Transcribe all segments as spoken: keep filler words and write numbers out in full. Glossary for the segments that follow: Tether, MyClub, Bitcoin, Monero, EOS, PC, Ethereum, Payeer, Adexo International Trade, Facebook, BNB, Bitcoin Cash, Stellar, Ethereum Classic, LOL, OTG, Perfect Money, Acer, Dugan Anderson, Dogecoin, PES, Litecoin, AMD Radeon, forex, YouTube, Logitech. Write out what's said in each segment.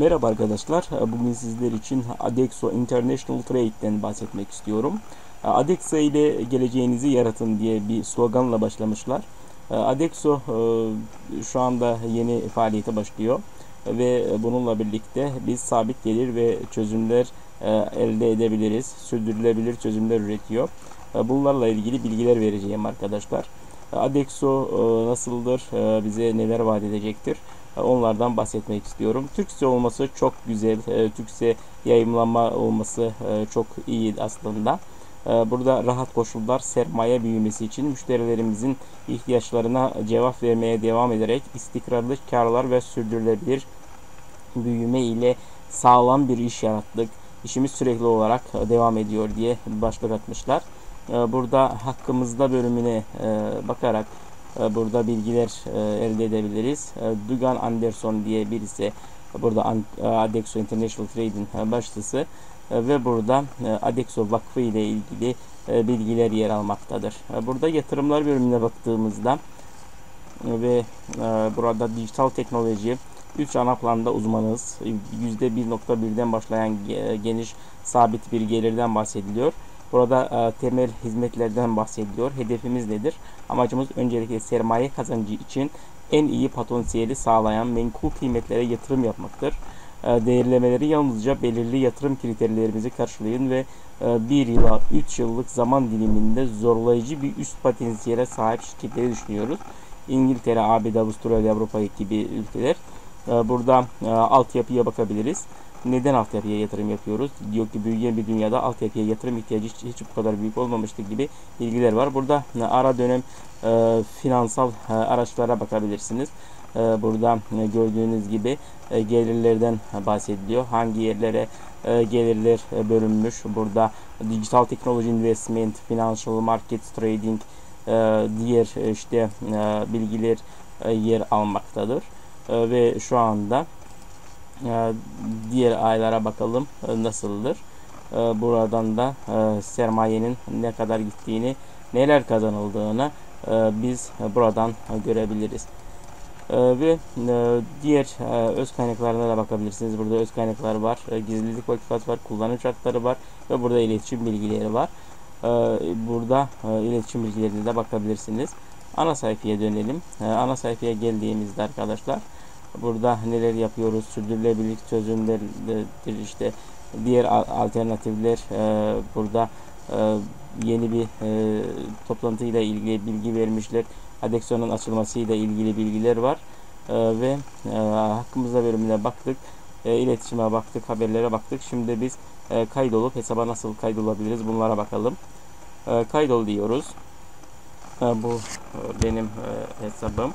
Merhaba arkadaşlar, bugün sizler için Adexo International Trade'den bahsetmek istiyorum. Adexo ile geleceğinizi yaratın diye bir sloganla başlamışlar. Adexo şu anda yeni faaliyete başlıyor ve bununla birlikte biz sabit gelir ve çözümler elde edebiliriz, sürdürülebilir çözümler üretiyor. Bunlarla ilgili bilgiler vereceğim arkadaşlar. Adexo nasıldır, bize neler vaat edecektir? Onlardan bahsetmek istiyorum. Türkçe olması çok güzel. Türkçe yayımlanma olması çok iyi aslında. Burada rahat koşullar sermaye büyümesi için müşterilerimizin ihtiyaçlarına cevap vermeye devam ederek istikrarlı karlar ve sürdürülebilir büyüme ile sağlam bir iş yarattık. İşimiz sürekli olarak devam ediyor diye başlık atmışlar. Burada hakkımızda bölümüne bakarak burada bilgiler elde edebiliriz. Dugan Anderson diye birisi burada Adexo International Trade'in başçısı ve burada Adexo Vakfı ile ilgili bilgiler yer almaktadır. Burada yatırımlar bölümüne baktığımızda ve burada dijital teknoloji üç ana planda uzmanız. yüzde bir nokta bir'den başlayan geniş sabit bir gelirden bahsediliyor. Burada e, temel hizmetlerden bahsediliyor. Hedefimiz nedir? Amacımız öncelikle sermaye kazancı için en iyi potansiyeli sağlayan menkul kıymetlere yatırım yapmaktır. E, değerlemeleri yalnızca belirli yatırım kriterlerimizi karşılayın ve bir e, ila üç yıllık zaman diliminde zorlayıcı bir üst potansiyele sahip şirketleri düşünüyoruz. İngiltere, A B D, Avustralya, Avrupa gibi ülkeler. E, burada e, altyapıya bakabiliriz. Neden altyapıya yatırım yapıyoruz? Diyor ki büyüyen bir dünyada altyapıya yatırım ihtiyacı hiç, hiç bu kadar büyük olmamıştı gibi bilgiler var. Burada ara dönem e, finansal e, araçlara bakabilirsiniz. E, burada e, gördüğünüz gibi e, gelirlerden bahsediliyor. Hangi yerlere e, gelirler e, bölünmüş? Burada digital teknoloji investment, financial market trading, e, diğer işte e, bilgiler e, yer almaktadır. E, ve şu anda diğer aylara bakalım nasıldır. Buradan da sermayenin ne kadar gittiğini, neler kazanıldığını biz buradan görebiliriz. Ve diğer öz kaynaklarına da bakabilirsiniz. Burada öz kaynaklar var, gizlilik vakıfı var, kullanıcı şartları var ve burada iletişim bilgileri var. Burada iletişim bilgilerine de bakabilirsiniz. Ana sayfaya dönelim. Ana sayfaya geldiğimizde arkadaşlar burada neler yapıyoruz, sürdürülebilirlik çözümleridir, işte diğer alternatifler, e, burada e, yeni bir e, toplantıyla ilgili bilgi vermişler. Adexo'nun açılmasıyla ilgili bilgiler var e, ve e, hakkımızda bölümüne baktık, e, iletişime baktık, haberlere baktık. Şimdi biz e, kaydolup hesaba nasıl kaydolabiliriz, bunlara bakalım. E, kaydol diyoruz. E, bu e, benim e, hesabım.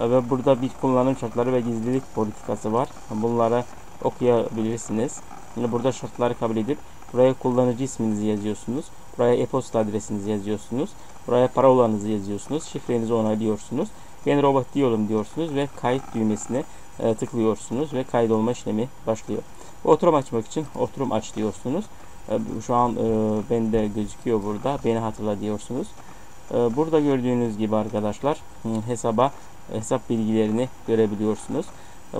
Ve burada bir kullanım şartları ve gizlilik politikası var. Bunları okuyabilirsiniz. Şimdi burada şartları kabul edip buraya kullanıcı isminizi yazıyorsunuz. Buraya e-posta adresinizi yazıyorsunuz. Buraya parolanızı yazıyorsunuz. Şifrenizi onaylıyorsunuz. Ben robot diyorum diyorsunuz ve kayıt düğmesine e, tıklıyorsunuz ve kaydolma işlemi başlıyor. Oturum açmak için oturum aç diyorsunuz. E, şu an e, bende gözüküyor burada. Beni hatırla diyorsunuz. E, burada gördüğünüz gibi arkadaşlar hesaba hesap bilgilerini görebiliyorsunuz.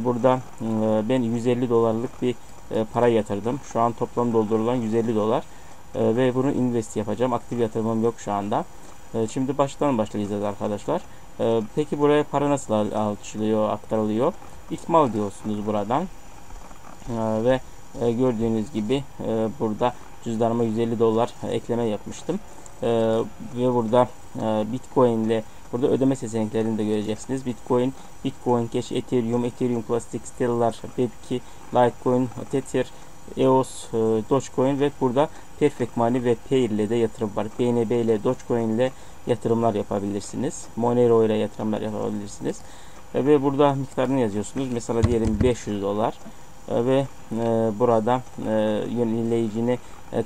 Burada ben yüz elli dolarlık bir para yatırdım. Şu an toplam doldurulan yüz elli dolar ve bunu invest yapacağım. Aktif yatırımım yok şu anda. Şimdi baştan başlayacağız arkadaşlar. Peki buraya para nasıl alçılıyor, aktarılıyor? İkmal diyorsunuz buradan ve gördüğünüz gibi burada cüzdanıma yüz elli dolar ekleme yapmıştım ve burada Bitcoin ile burada ödeme seçeneklerini de göreceksiniz. Bitcoin, Bitcoin Cash, Ethereum, Ethereum Classic, Stellar, B N B, Litecoin, Tether, E O S, Dogecoin ve burada Perfect Money ve Payeer ile de yatırım var. B N B ile, Dogecoin ile yatırımlar yapabilirsiniz. Monero ile yatırımlar yapabilirsiniz. Ve burada miktarını yazıyorsunuz. Mesela diyelim beş yüz dolar ve burada yöneleyicini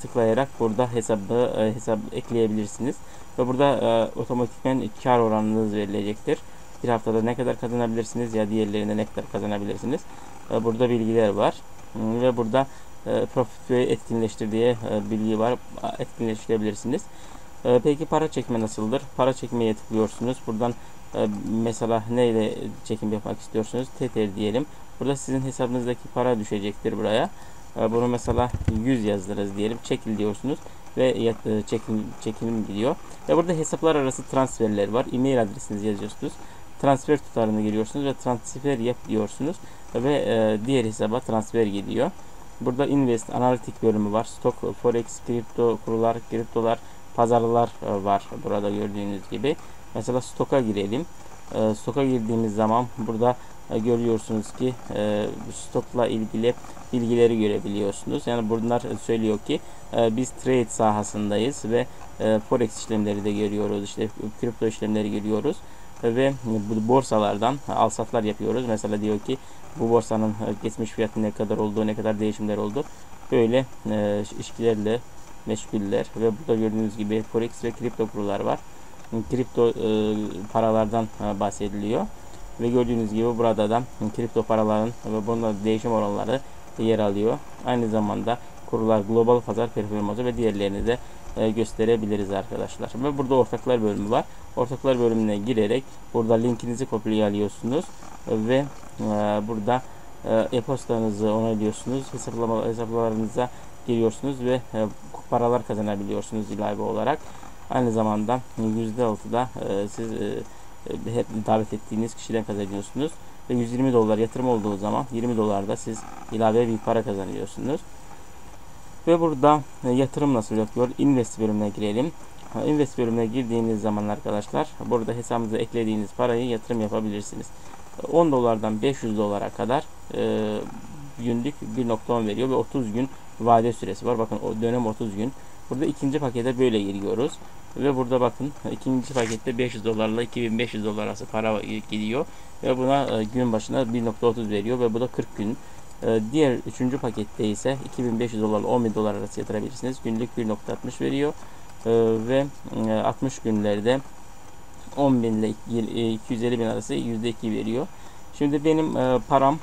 tıklayarak burada hesabı hesap ekleyebilirsiniz. Ve burada e, otomatikmen kar oranınız verilecektir. Bir haftada ne kadar kazanabilirsiniz ya diğerlerine ne kadar kazanabilirsiniz. E, burada bilgiler var. E, ve burada e, profitoyu etkinleştir diye e, bilgi var. Etkinleştirebilirsiniz. E, peki para çekme nasıldır? Para çekmeye tıklıyorsunuz. Buradan e, mesela neyle çekim yapmak istiyorsunuz? Tether diyelim. Burada sizin hesabınızdaki para düşecektir buraya. Bunu mesela yüz yazdınız diyelim. Çekil diyorsunuz ve çekilim, çekilim gidiyor. Ve burada hesaplar arası transferler var. E-mail adresinizi yazıyorsunuz. Transfer tutarını giriyorsunuz ve transfer yap diyorsunuz. Ve diğer hesaba transfer gidiyor. Burada invest, analitik bölümü var. Stok, forex, kripto, kurular, kriptolar, pazarlar var. Burada gördüğünüz gibi. Mesela stoka girelim. Stoka girdiğimiz zaman burada görüyorsunuz ki stokla ilgili bilgileri görebiliyorsunuz. Yani bunlar söylüyor ki biz trade sahasındayız ve forex işlemleri de görüyoruz. İşte kripto işlemleri görüyoruz ve bu borsalardan al satlar yapıyoruz. Mesela diyor ki bu borsanın geçmiş fiyatı ne kadar oldu, ne kadar değişimler oldu. Böyle işkilerle meşguller ve burada gördüğünüz gibi forex ve kripto kurlar var. Kripto paralardan bahsediliyor. Ve gördüğünüz gibi burada da kripto paraların ve bununla değişim oranları yer alıyor. Aynı zamanda kurular, global pazar performansı ve diğerlerini de gösterebiliriz arkadaşlar. Ve burada ortaklar bölümü var. Ortaklar bölümüne girerek burada linkinizi kopyalıyorsunuz ve burada e-postanızı onaylıyorsunuz. Hesaplama, hesaplamalarınıza giriyorsunuz ve paralar kazanabiliyorsunuz ilave olarak. Aynı zamanda yüzde altıda siz hep davet ettiğiniz kişiden kazanıyorsunuz ve yüz yirmi dolar yatırım olduğu zaman yirmi dolarda siz ilave bir para kazanıyorsunuz. Ve burada yatırım nasıl yapıyor? Invest bölümüne girelim. Invest bölümüne girdiğiniz zaman arkadaşlar burada hesabınıza eklediğiniz parayı yatırım yapabilirsiniz. on dolardan beş yüz dolara kadar e, günlük bir nokta on veriyor ve otuz gün vade süresi var. Bakın o dönem otuz gün. Burada ikinci pakete böyle giriyoruz. Ve burada bakın ikinci pakette beş yüz dolarla iki bin beş yüz dolar arası para gidiyor. Ve buna gün başına bir nokta otuz veriyor ve bu da kırk gün. Diğer üçüncü pakette ise iki bin beş yüz dolarla on bin dolar arası yatırabilirsiniz. Günlük bir nokta altmış veriyor. Ve altmış günlerde on bin ile iki yüz elli bin arası yüzde iki veriyor. Şimdi benim param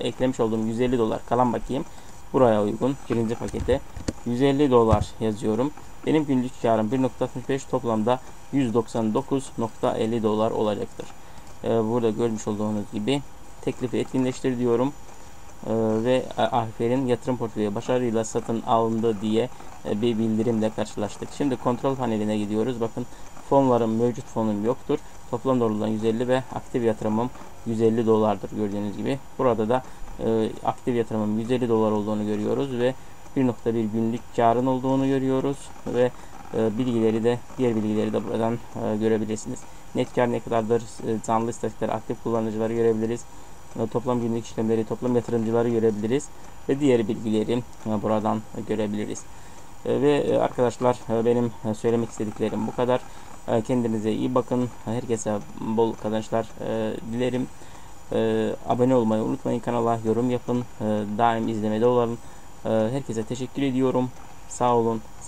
eklemiş olduğum yüz elli dolar kalan bakayım. Buraya uygun birinci pakete yüz elli dolar yazıyorum. Benim günlük karım bir nokta altmış beş, toplamda yüz doksan dokuz nokta elli dolar olacaktır. Ee, burada görmüş olduğunuz gibi teklifi etkinleştir diyorum. Ee, ve Aferin yatırım portföyü başarıyla satın alındı diye e, bir bildirimle karşılaştık. Şimdi kontrol paneline gidiyoruz. Bakın fonlarım mevcut, fonum yoktur. Toplam doğrudan yüz elli ve aktif yatırımım yüz elli dolardır gördüğünüz gibi. Burada da e, aktif yatırımım yüz elli dolar olduğunu görüyoruz ve bir nokta bir günlük karın olduğunu görüyoruz ve e, bilgileri de diğer bilgileri de buradan e, görebilirsiniz. Net kar ne kadardır, e, canlı istatistikler, aktif kullanıcıları görebiliriz. E, toplam günlük işlemleri, toplam yatırımcıları görebiliriz ve diğer bilgileri e, buradan görebiliriz. E, ve e, arkadaşlar e, benim söylemek istediklerim bu kadar. E, kendinize iyi bakın. Herkese bol kazançlar e, dilerim. E, abone olmayı unutmayın kanala, yorum yapın. E, daim izlemede olalım. Herkese teşekkür ediyorum. Sağ olun.